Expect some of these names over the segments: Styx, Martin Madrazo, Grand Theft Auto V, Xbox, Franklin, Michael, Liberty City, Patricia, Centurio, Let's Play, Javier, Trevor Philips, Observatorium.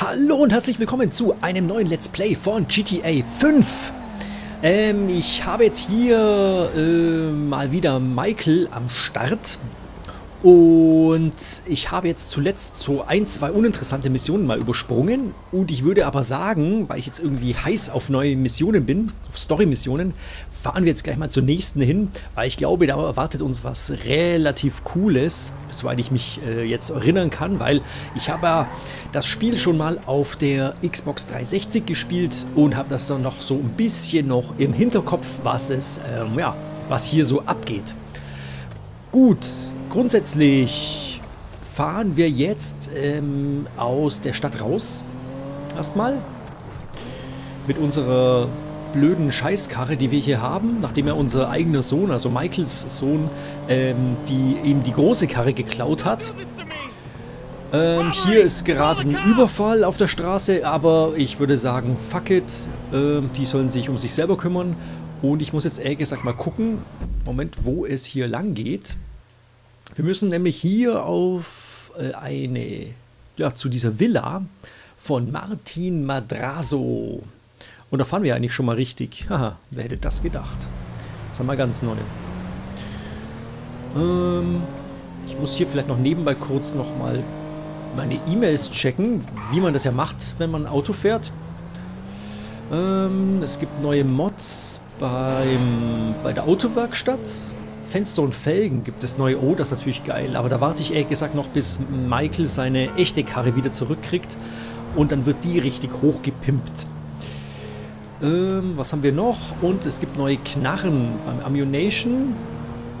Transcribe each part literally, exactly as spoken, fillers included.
Hallo und herzlich willkommen zu einem neuen Let's Play von G T A fünf. Ähm, ich habe jetzt hier äh, mal wieder Michael am Start. Und ich habe jetzt zuletzt so ein, zwei uninteressante Missionen mal übersprungen. Und ich würde aber sagen, weil ich jetzt irgendwie heiß auf neue Missionen bin, auf Story-Missionen, fahren wir jetzt gleich mal zur nächsten hin. Weil ich glaube, da erwartet uns was relativ Cooles, soweit ich mich äh, jetzt erinnern kann. Weil ich habe ja das Spiel schon mal auf der Xbox dreihundertsechzig gespielt und habe das dann noch so ein bisschen noch im Hinterkopf, was es, ähm, ja, was hier so abgeht. Gut, grundsätzlich fahren wir jetzt ähm, aus der Stadt raus. Erstmal. Mit unserer blöden Scheißkarre, die wir hier haben. Nachdem ja unser eigener Sohn, also Michaels Sohn, ähm, die, eben die große Karre geklaut hat. Ähm, hier ist gerade ein Überfall auf der Straße, aber ich würde sagen, fuck it. Ähm, die sollen sich um sich selber kümmern. Und ich muss jetzt ehrlich gesagt mal gucken, Moment, wo es hier lang geht. Wir müssen nämlich hier auf eine, ja, zu dieser Villa von Martin Madrazo. Und da fahren wir eigentlich schon mal richtig. Haha, wer hätte das gedacht? Das haben wir ganz neu. Ähm, ich muss hier vielleicht noch nebenbei kurz nochmal meine E-Mails checken, wie man das ja macht, wenn man ein Auto fährt. Ähm, es gibt neue Mods beim, bei der Autowerkstatt. Fenster und Felgen gibt es neue. Oh, das ist natürlich geil. Aber da warte ich ehrlich gesagt noch, bis Michael seine echte Karre wieder zurückkriegt. Und dann wird die richtig hochgepimpt. Ähm, was haben wir noch? Und es gibt neue Knarren beim Ammunition.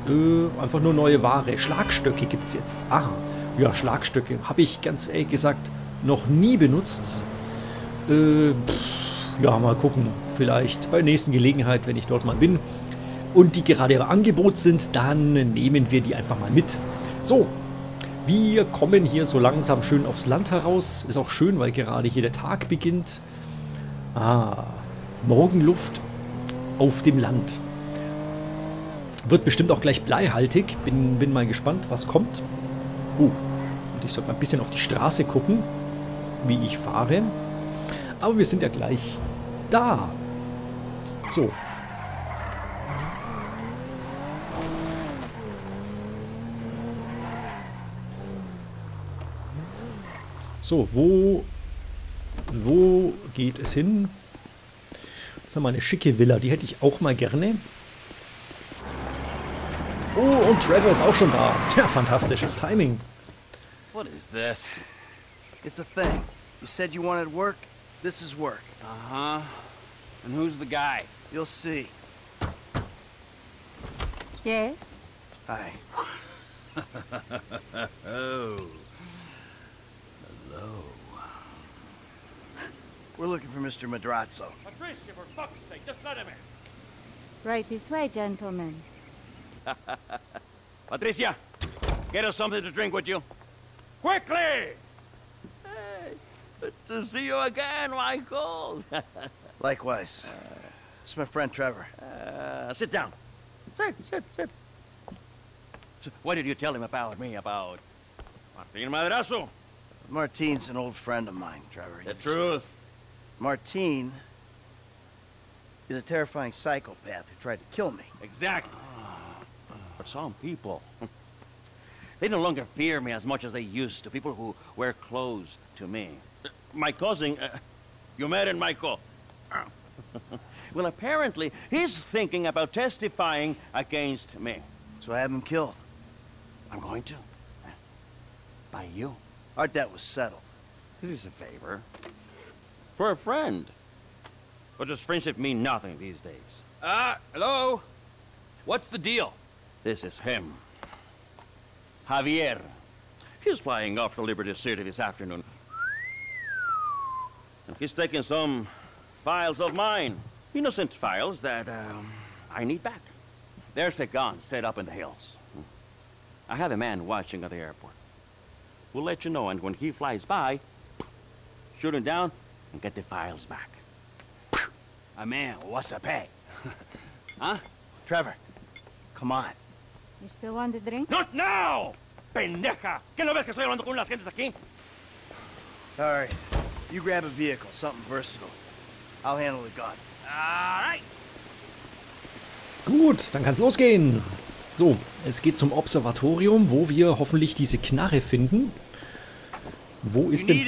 Äh, einfach nur neue Ware. Schlagstöcke gibt es jetzt. Aha. Ja, Schlagstöcke. Habe ich ganz ehrlich gesagt noch nie benutzt. Äh, pff, ja, mal gucken. Vielleicht bei der nächsten Gelegenheit, wenn ich dort mal bin. Und die gerade im Angebot sind, dann nehmen wir die einfach mal mit. So, wir kommen hier so langsam schön aufs Land heraus. Ist auch schön, weil gerade hier der Tag beginnt. Ah, Morgenluft auf dem Land. Wird bestimmt auch gleich bleihaltig. Bin, bin mal gespannt, was kommt. Oh, und ich sollte mal ein bisschen auf die Straße gucken, wie ich fahre. Aber wir sind ja gleich da. So. So, wo, wo geht es hin? Das ist mal eine schicke Villa, die hätte ich auch mal gerne. Oh, und Trevor ist auch schon da. Tja, fantastisches Timing. What is this? It's a thing. You said you wanted work. This is work. Uh-huh. And who's the guy? You'll see. Yes. Hi. Oh. Hello. We're looking for Mister Madrazo. Patricia, for fuck's sake, just let him in. Right this way, gentlemen. Patricia, get us something to drink with you. Quickly! Hey, good to see you again, Michael. Likewise. Uh, it's my friend Trevor. Uh, sit down. Sit, sit, sit. So, what did you tell him about me, about Martin Madrazo? Martin's an old friend of mine, Trevor. The truth. Martin is a terrifying psychopath who tried to kill me. Exactly. For some people, they no longer fear me as much as they used to. People who wear clothes to me. My cousin, uh, you met in Michael. Well, apparently, he's thinking about testifying against me. So I have him killed. I'm going to. By you. Our debt was settled. This is a favor. For a friend. But does friendship mean nothing these days? Ah, uh, hello? What's the deal? This is him. Javier. He's flying off to Liberty City this afternoon. And he's taking some files of mine. Innocent files that um, I need back. There's a gun set up in the hills. I have a man watching at the airport. We'll let you know, and when he flies by, shoot him down and get the files back. I mean, what's up, hey? Huh? Trevor, come on. You still want the drink? Not now! Pendeja! ¿Qué no ves que estoy hablando con las gentes aquí? All right. You grab a vehicle, something versatile. I'll handle the gun. All right. Gut, dann kann's losgehen. So, es geht zum Observatorium, wo wir hoffentlich diese Knarre finden. Wo ist denn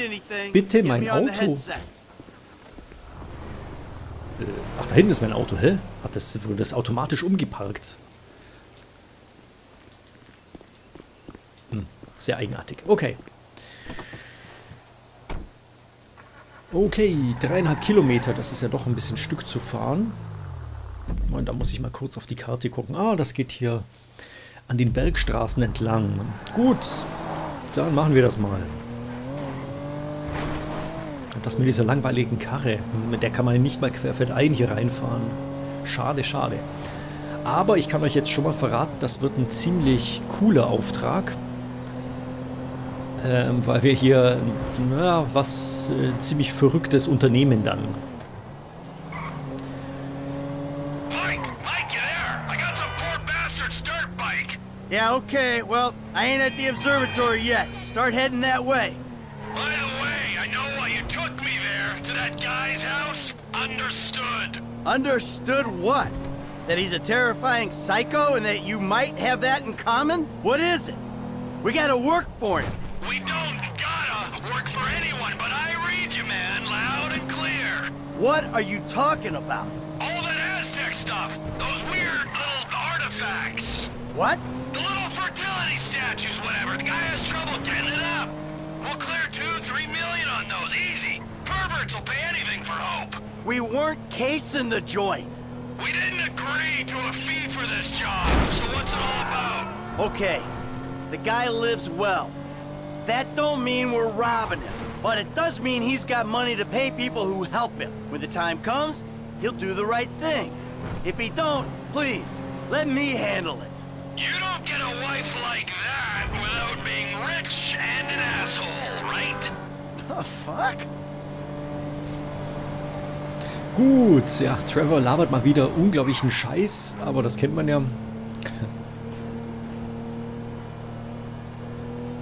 bitte mein Auto? Ach, da hinten ist mein Auto, hä? Hat das, wurde das automatisch umgeparkt? Hm, sehr eigenartig. Okay. Okay, dreieinhalb Kilometer. Das ist ja doch ein bisschen Stück zu fahren. Und da muss ich mal kurz auf die Karte gucken. Ah, das geht hier an den Bergstraßen entlang. Gut, dann machen wir das mal. Und das mit dieser langweiligen Karre. Mit der kann man nicht mal querfeldein hier reinfahren. Schade, schade. Aber ich kann euch jetzt schon mal verraten, das wird ein ziemlich cooler Auftrag. Ähm, weil wir hier, naja, was äh, ziemlich Verrücktes unternehmen dann. Yeah, okay, well, I ain't at the observatory yet. Start heading that way. By the way, I know why you took me there, to that guy's house. Understood. Understood what? That he's a terrifying psycho and that you might have that in common? What is it? We gotta work for him. We don't gotta work for anyone, but I read you, man, loud and clear. What are you talking about? All that Aztec stuff. Those weird little artifacts. What? The little fertility statues, whatever. The guy has trouble getting it up. We'll clear two, three million on those. Easy. Perverts will pay anything for hope. We weren't casing the joint. We didn't agree to a fee for this job. So what's it all about? Okay. The guy lives well. That don't mean we're robbing him. But it does mean he's got money to pay people who help him. When the time comes, he'll do the right thing. If he don't, please, let me handle it. You don't get a wife like that without being rich and an asshole, right? The fuck? Gut, ja, Trevor labert mal wieder unglaublichen Scheiß, aber das kennt man ja.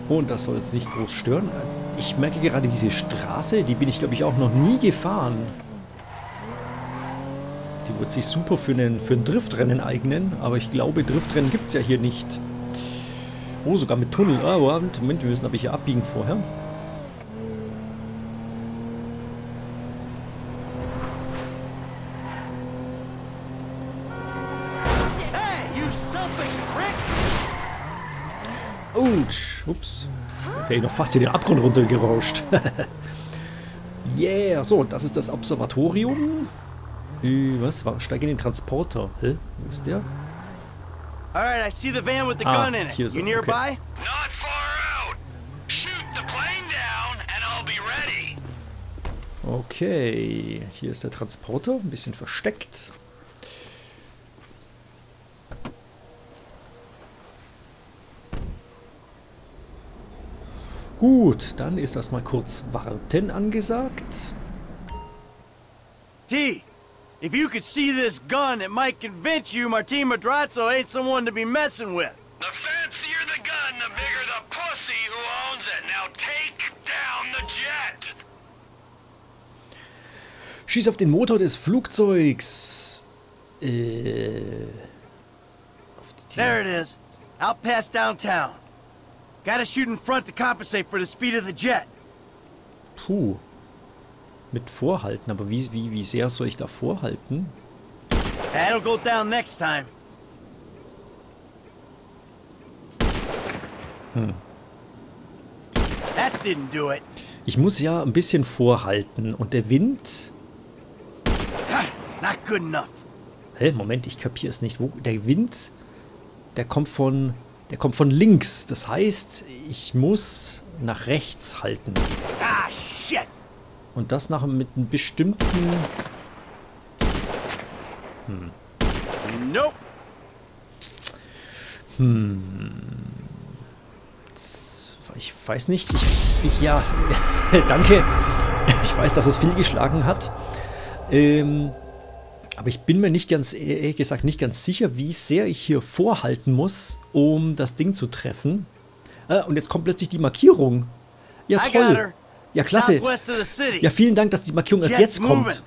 Und das soll jetzt nicht groß stören. Ich merke gerade diese Straße, die bin ich, glaube ich, auch noch nie gefahren. Die wird sich super für, einen, für ein Driftrennen eignen, aber ich glaube, Driftrennen gibt es ja hier nicht. Oh, sogar mit Tunnel. Oh, Moment, wir müssen aber hier abbiegen vorher. Ouch, ups. Ich wäre noch fast in den Abgrund runtergerauscht. Yeah, so, das ist das Observatorium. Was war? Steig in den Transporter. Hä? Wo ist der? Alright, I see the van with the gun in it. Hier ist er. Okay. Not far out. Shoot the plane down and I'll be ready. Okay, hier ist der Transporter, ein bisschen versteckt. Gut, dann ist das mal kurz warten angesagt. T. If you could see this gun, it might convince you Martin Madrazo ain't someone to be messing with. The fancier the gun, the bigger the pussy who owns it. Now take down the jet. Schieß auf den Motor des Flugzeugs. Äh, auf die There it is. Out past downtown. Gotta shoot in front to compensate for the speed of the jet. Puh. Mit vorhalten, aber wie, wie, wie sehr soll ich da vorhalten? That'll go down next time. Hm. That didn't do it. Ich muss ja ein bisschen vorhalten und der Wind. Not good enough. Hä, Moment, ich kapiere es nicht. Wo, der Wind, der kommt von, der kommt von links. Das heißt, ich muss nach rechts halten. Ah, shit. Und das nachher mit einem bestimmten... Hm. Nope. Hm. Ich weiß nicht. Ich, ich ja, danke. Ich weiß, dass es viel geschlagen hat. Ähm, Aber ich bin mir nicht ganz, ehrlich gesagt, nicht ganz sicher, wie sehr ich hier vorhalten muss, um das Ding zu treffen. Ah, und jetzt kommt plötzlich die Markierung. Ja, toll. Ja, klasse. Ja, vielen Dank, dass die Markierung erst jetzt kommt.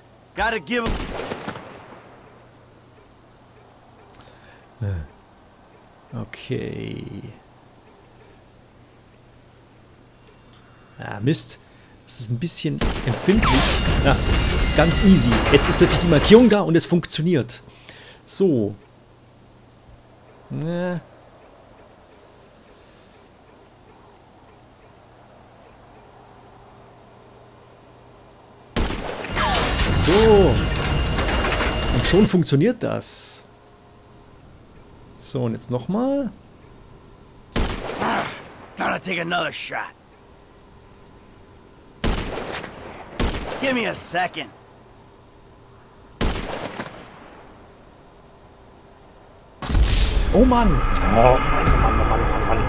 Okay. Ah, Mist. Das ist ein bisschen empfindlich. Ja, ganz easy. Jetzt ist plötzlich die Markierung da und es funktioniert. So. Ja. So. Und schon funktioniert das. So, und jetzt nochmal. Ah, thought I'd take another shot. Give me a second. Oh Mann. Oh Mann, Mann, Mann, Mann, Mann.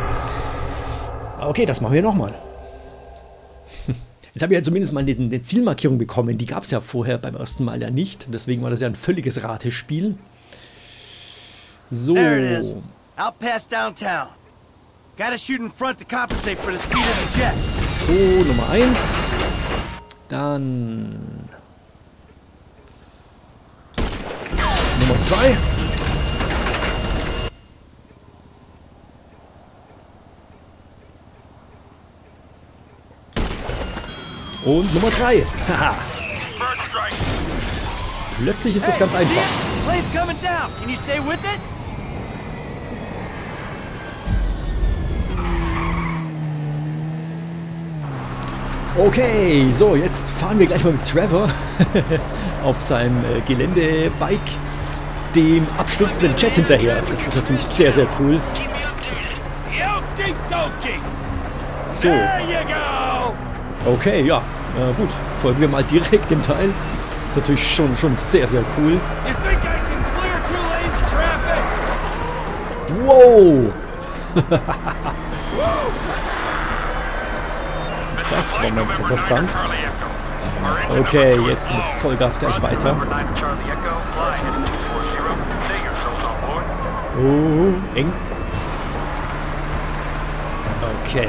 Okay, das machen wir nochmal. Jetzt habe ich ja zumindest mal eine Zielmarkierung bekommen. Die gab es ja vorher beim ersten Mal ja nicht. Deswegen war das ja ein völliges Ratespiel. So. There it is. Out past downtown. Gotta shoot in front to compensate for the speed of the jet. So, Nummer eins. Dann Nummer zwei. Und Nummer drei. Haha. Plötzlich ist das ganz einfach. Okay, so, jetzt fahren wir gleich mal mit Trevor auf seinem äh, Geländebike dem abstürzenden Jet hinterher. Das ist natürlich sehr, sehr cool. So. Okay, ja, äh, gut. Folgen wir mal direkt dem Teil. Ist natürlich schon, schon sehr, sehr cool. Wow! Das war mein Verstand. Okay, jetzt mit Vollgas gleich weiter. Oh, eng. Okay.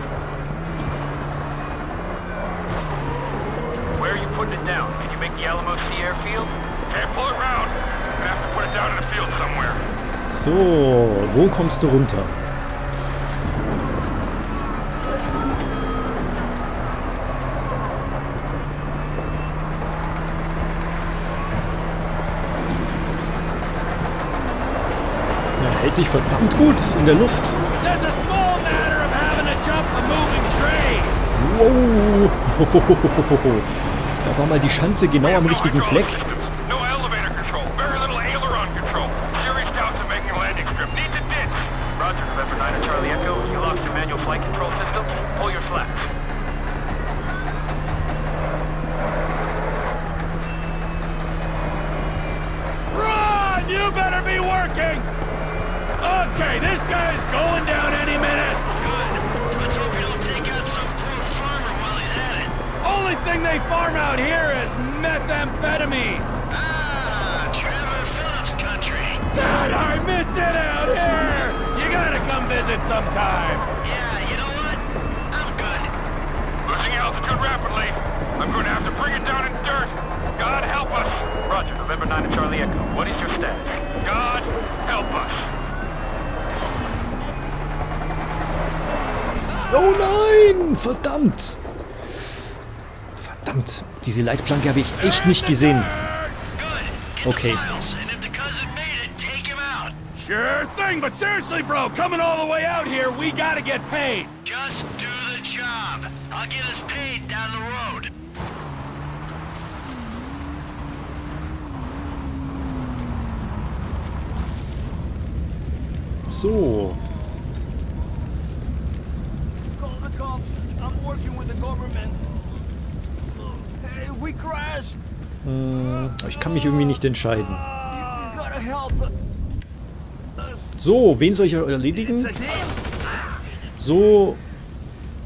So, wo kommst du runter? Hält sich verdammt gut in der Luft. Wow. Da war mal die Schanze genau am richtigen Fleck. Okay, this guy is going down any minute. Good. Let's hope he don't take out some poor farmer while he's at it. Only thing they farm out here is methamphetamine. Ah, Trevor Philips country. God, I miss it out here. You gotta come visit sometime. Yeah, you know what? I'm good. Losing altitude rapidly. I'm gonna have to bring it down in dirt. God help us. Roger, November nine to Charlie Echo. What is your status? God help us. Oh nein! Verdammt! Verdammt! Diese Leitplanke habe ich echt nicht gesehen. Okay. Sure thing, but seriously, bro, coming all the way out here, we gotta get paid. Just do the job. I'll get us paid down the road. So. Ich kann mich irgendwie nicht entscheiden. So, wen soll ich erledigen? So.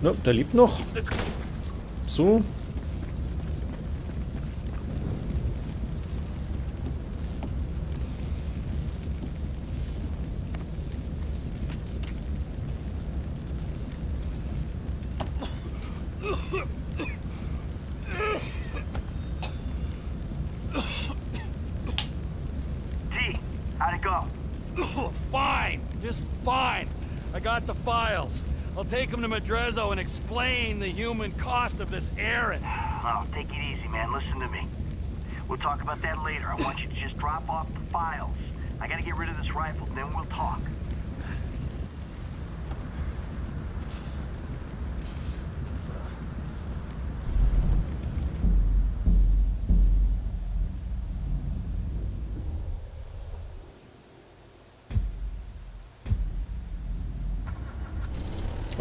Ne, der lebt noch. So. Take him to Madrazo and explain the human cost of this errand. Oh, take it easy, man. Listen to me. We'll talk about that later. I want you to just drop off the files. I gotta get rid of this rifle, then we'll talk.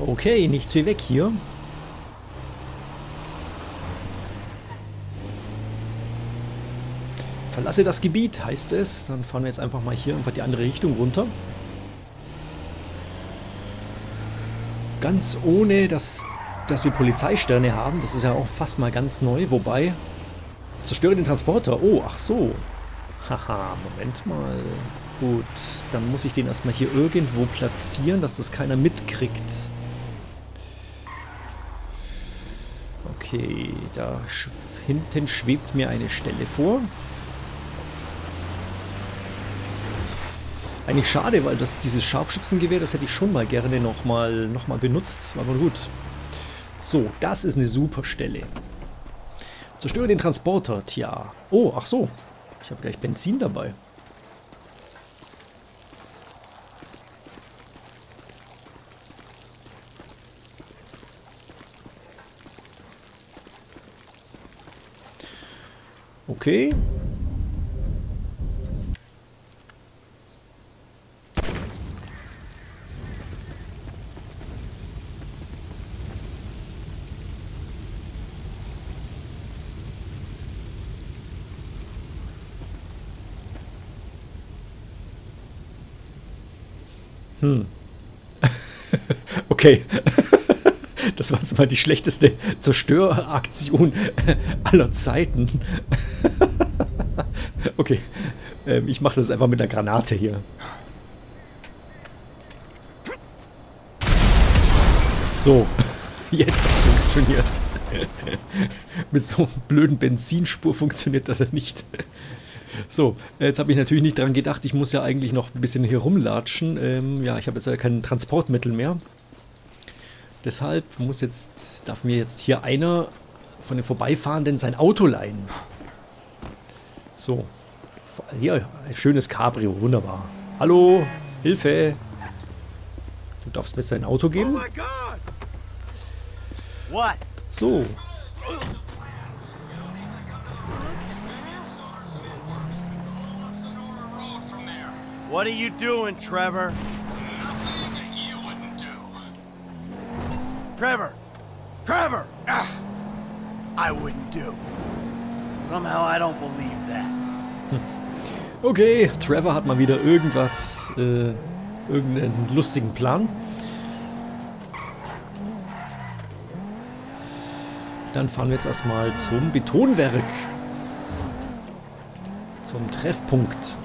Okay, nichts wie weg hier. Verlasse das Gebiet, heißt es. Dann fahren wir jetzt einfach mal hier einfach die andere Richtung runter. Ganz ohne, dass, dass wir Polizeisterne haben. Das ist ja auch fast mal ganz neu. Wobei, zerstöre den Transporter. Oh, ach so. Haha, Moment mal. Gut, dann muss ich den erstmal hier irgendwo platzieren, dass das keiner mitkriegt. Okay, da sch- hinten schwebt mir eine Stelle vor. Eigentlich schade, weil das, dieses Scharfschützengewehr, das hätte ich schon mal gerne nochmal noch mal benutzt. Aber gut. So, das ist eine super Stelle. Zerstöre den Transporter, tja. Oh, ach so. Ich habe gleich Benzin dabei. Okay. Hm. Okay. Das war jetzt mal die schlechteste Zerstöreraktion aller Zeiten. Okay, ähm, ich mache das einfach mit einer Granate hier. So, jetzt hat es funktioniert. Mit so einem blöden Benzinspur funktioniert das ja nicht. So, jetzt habe ich natürlich nicht dran gedacht, ich muss ja eigentlich noch ein bisschen hier rumlatschen. Ähm, ja, ich habe jetzt ja kein Transportmittel mehr. Deshalb muss jetzt, darf mir jetzt hier einer von den Vorbeifahrenden sein Auto leihen. So, hier, ein schönes Cabrio, wunderbar. Hallo, Hilfe! Du darfst mir jetzt dein Auto geben? So. What are you doing, Trevor? Trevor! Trevor! Ah, I wouldn't do. Somehow I don't believe that. Okay, Trevor hat mal wieder irgendwas, äh, irgendeinen lustigen Plan. Dann fahren wir jetzt erstmal zum Betonwerk. Zum Treffpunkt.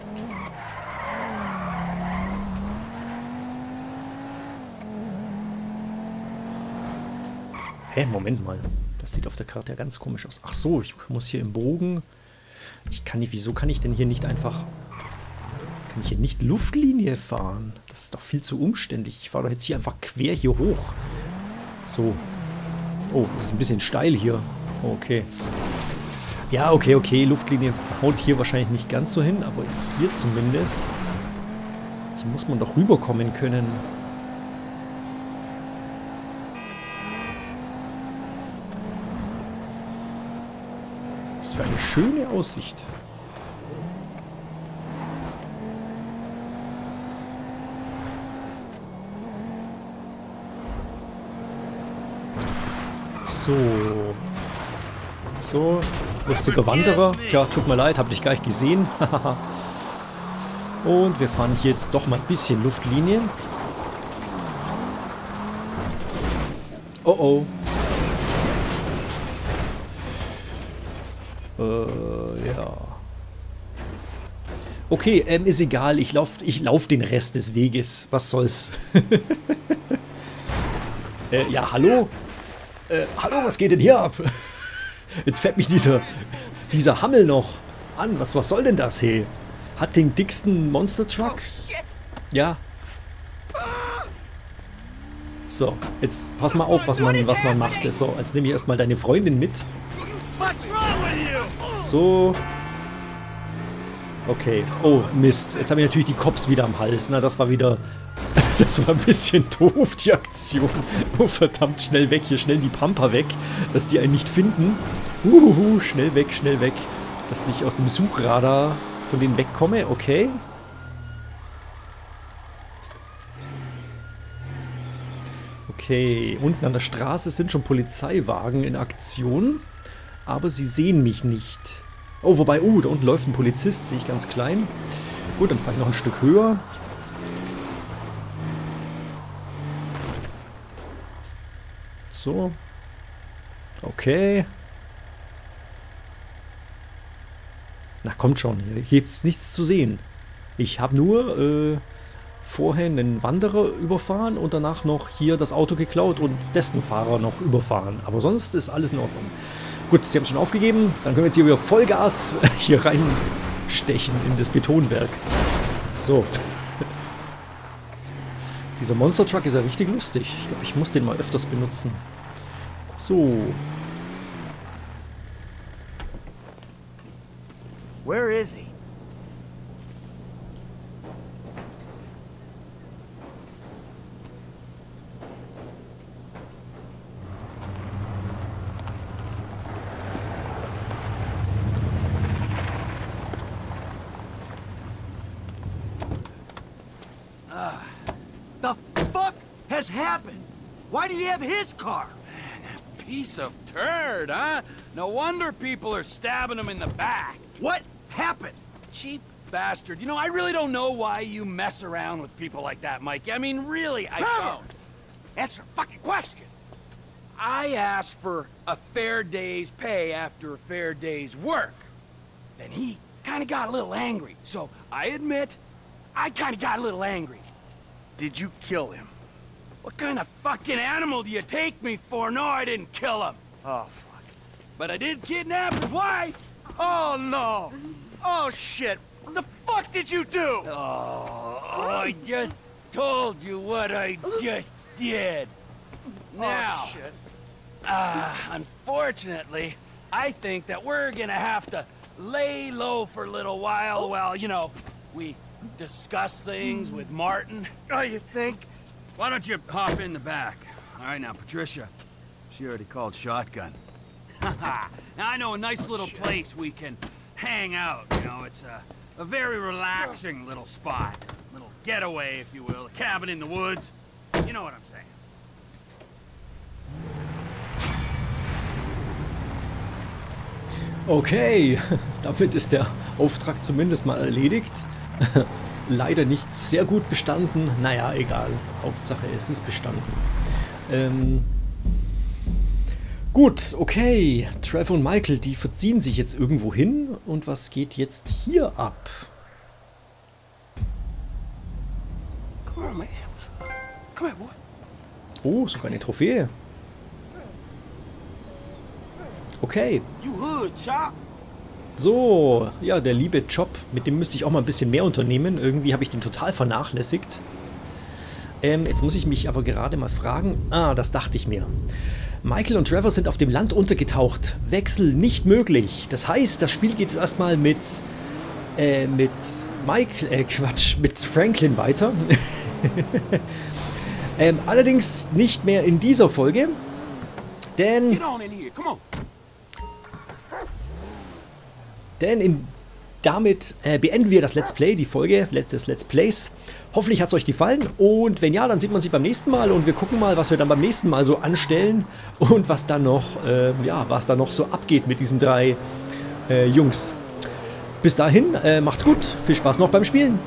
Hä, Moment mal. Das sieht auf der Karte ja ganz komisch aus. Ach so, ich muss hier im Bogen... Ich kann nicht... Wieso kann ich denn hier nicht einfach... Kann ich hier nicht Luftlinie fahren? Das ist doch viel zu umständlich. Ich fahre doch jetzt hier einfach quer hier hoch. So. Oh, das ist ein bisschen steil hier. Okay. Ja, okay, okay. Luftlinie haut hier wahrscheinlich nicht ganz so hin, aber hier zumindest... Hier muss man doch rüberkommen können. Eine schöne Aussicht. So. So. Lustiger Wanderer. Tja, tut mir leid, hab dich gar nicht gesehen. Und wir fahren hier jetzt doch mal ein bisschen Luftlinien. Oh oh. Äh, ja. Okay, ähm, ist egal. Ich lauf, ich lauf den Rest des Weges. Was soll's? äh, ja, hallo? Äh, hallo, was geht denn hier ab? Jetzt fährt mich dieser, dieser Hammel noch an. Was, was soll denn das, hey? Hat den dicksten Monster Truck? Ja. So, jetzt pass mal auf, was man, was man macht. So, jetzt nehme ich erstmal deine Freundin mit. So. Okay. Oh, Mist. Jetzt habe ich natürlich die Cops wieder am Hals. Na, das war wieder... Das war ein bisschen doof, die Aktion. Oh, verdammt, schnell weg. Hier schnell die Pampa weg, dass die einen nicht finden. Uhuhu, schnell weg, schnell weg. Dass ich aus dem Suchradar... von denen wegkomme, okay. Okay, unten an der Straße sind schon Polizeiwagen in Aktion, aber sie sehen mich nicht. Oh, wobei, uh, da unten läuft ein Polizist, sehe ich ganz klein. Gut, dann fahre ich noch ein Stück höher. So. Okay. Na, kommt schon, hier ist nichts zu sehen. Ich habe nur äh, vorhin einen Wanderer überfahren und danach noch hier das Auto geklaut und dessen Fahrer noch überfahren. Aber sonst ist alles in Ordnung. Gut, sie haben es schon aufgegeben. Dann können wir jetzt hier wieder Vollgas hier reinstechen in das Betonwerk. So. Dieser Monster Truck ist ja richtig lustig. Ich glaube, ich muss den mal öfters benutzen. So. Where is he? Uh, the fuck has happened? Why do you have his car? Man, a piece of turd, huh? No wonder people are stabbing him in the back. What? Happened, cheap bastard. You know, I really don't know why you mess around with people like that, Mikey. I mean, really, I don't. Answer a fucking question. I asked for a fair day's pay after a fair day's work. Then he kind of got a little angry. So I admit, I kind of got a little angry. Did you kill him? What kind of fucking animal do you take me for? No, I didn't kill him. Oh, fuck. But I did kidnap his wife. Oh, no. Oh, shit. What the fuck did you do? Oh, I just told you what I just did. Now, oh, shit. Uh, unfortunately, I think that we're gonna have to lay low for a little while while, you know, we discuss things with Martin. Oh, you think? Why don't you hop in the back? All right, now, Patricia, she already called shotgun. Haha. Now, I know a nice little place we can hang out, you know, it's a, a very relaxing little spot. A little getaway, if you will, a cabin in the woods. You know what I'm saying. Okay, damit ist der Auftrag zumindest mal erledigt. Leider nicht sehr gut bestanden. Naja, egal. Hauptsache, es ist bestanden. Ähm... Gut, okay. Trevor und Michael, die verziehen sich jetzt irgendwo hin. Und was geht jetzt hier ab? Oh, sogar eine Trophäe. Okay. So, ja, der liebe Chop. Mit dem müsste ich auch mal ein bisschen mehr unternehmen. Irgendwie habe ich den total vernachlässigt. Ähm, jetzt muss ich mich aber gerade mal fragen. Ah, das dachte ich mir. Michael und Trevor sind auf dem Land untergetaucht. Wechsel nicht möglich. Das heißt, das Spiel geht jetzt erstmal mit äh, mit Michael, äh, Quatsch, mit Franklin weiter. ähm, allerdings nicht mehr in dieser Folge, denn denn in damit äh, beenden wir das Let's Play, die Folge des Let's Plays. Hoffentlich hat es euch gefallen und wenn ja, dann sieht man sich beim nächsten Mal und wir gucken mal, was wir dann beim nächsten Mal so anstellen und was dann noch, äh, ja, was dann noch so abgeht mit diesen drei äh, Jungs. Bis dahin, äh, macht's gut, viel Spaß noch beim Spielen.